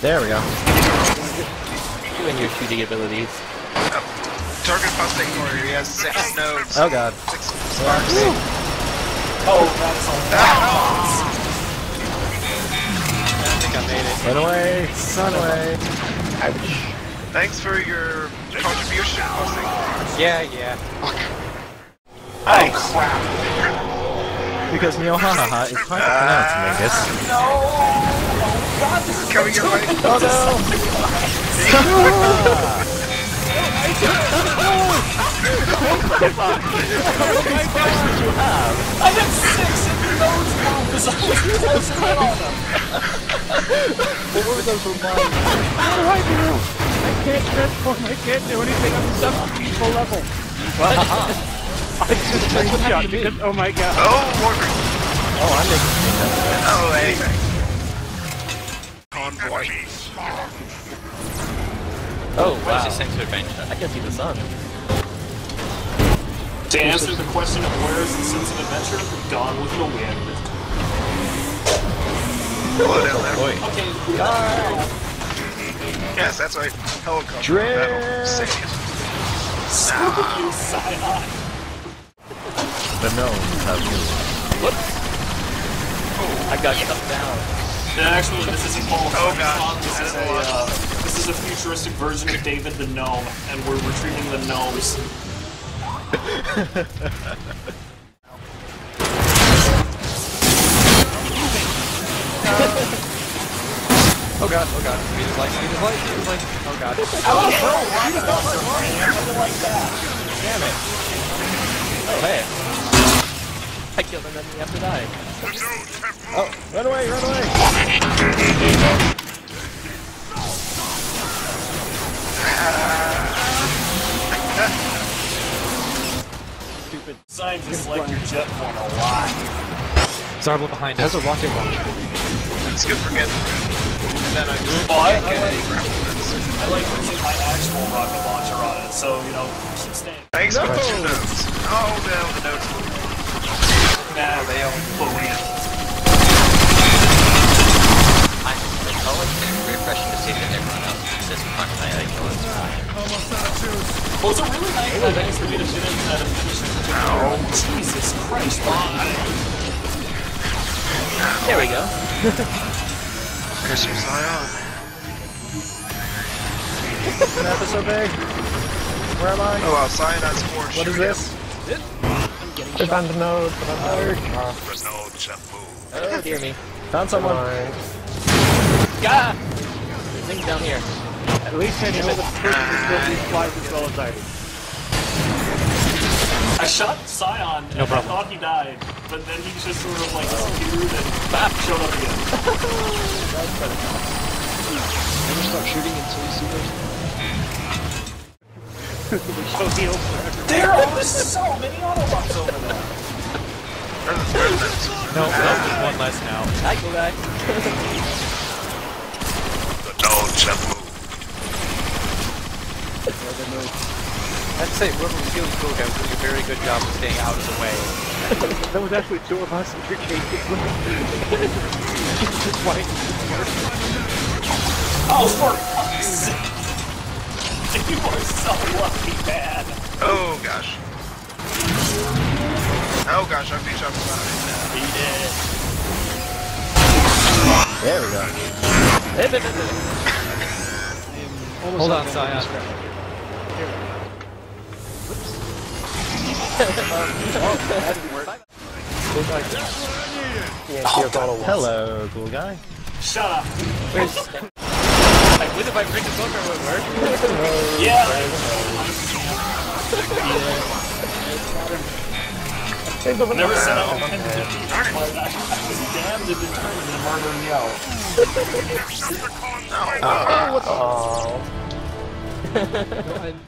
There we go. Doing your shooting abilities. Target busting warrior, he has 6 nodes. Oh god. 6 sparks. Oh, that's all. I think I made it. Run away, sun away. Ouch. Thanks for your contribution, busting. Yeah, yeah. Fuck. Oh, crap. Because Niohaha is hard to pronounce, Mingus. No! Oh god, this is coming your way. Oh no! What the fuck? How many fights did you have? I had 6 in those now because I was closing in on them. What were those for mine? How do I do? I can't transform, I can't do anything, I'm stuck at full level. Well, I just shot because, oh my god. Oh, Warcraft. Oh, I'm making it. Oh, anything. Convoy. Oh, wow. I can't see the sun. To answer the question of where is the sense of adventure, gone with the wind. Oh, okay. Yes, that's right. Helicopter. Drift. Save it. Screw you, Psylocke. The gnomes have you. Whoops. Oh, I got stuff down. No, actually, this isn't Paul. Oh god. This is a futuristic version of David the Gnome, and we're retrieving the gnomes. Oh god, he just like, oh god. Oh no, why the fuck are you running like that? Damn it. Oh hey. I killed him and then we have to die. Oh, run away, run away! Stupid. Scientists like your jet one a lot. Zarble behind us. Has a rocket launcher. It's good for getting. And then I just I like putting my actual rocket launcher on it, so you know, keep staying. Thanks for your notes. Oh no, the notes were nah, they all blew in. It's always refreshing to see that everyone else says fuck my kills. Almost out of 2. Well, it's a really nice event for me to fit into that efficient. Jesus Christ, why? There we go. Christmas light on. What happened so big? Where am I? Oh wow, Cyanide's force. What is this? I'm getting shot. Found a node. Oh dear me. Found someone. Gah! Things down here. At least I know the person is going to be flies as well as I do. I shot Scion and I thought he died. But then he just sort of like disappeared and showed up again. That's better. Can you stop shooting until you see those? There are so many Autobots over there! No, just one less now. I go back. The dogs have moved. I'd say whoever was healing Koga was doing a very good job of staying out of the way. There was actually 2 of us in your case. Oh, for fuck's sake! You are so lucky, man! Oh, gosh. Oh, gosh, I'm being shot from behind now. He did. There we go. Hold on, Scion. That didn't work. Hello, cool guy. Shut up. Where's... I would if I break the book or it would work. Yeah. Never said I was damned if it turned into murder and yell. Oh, what the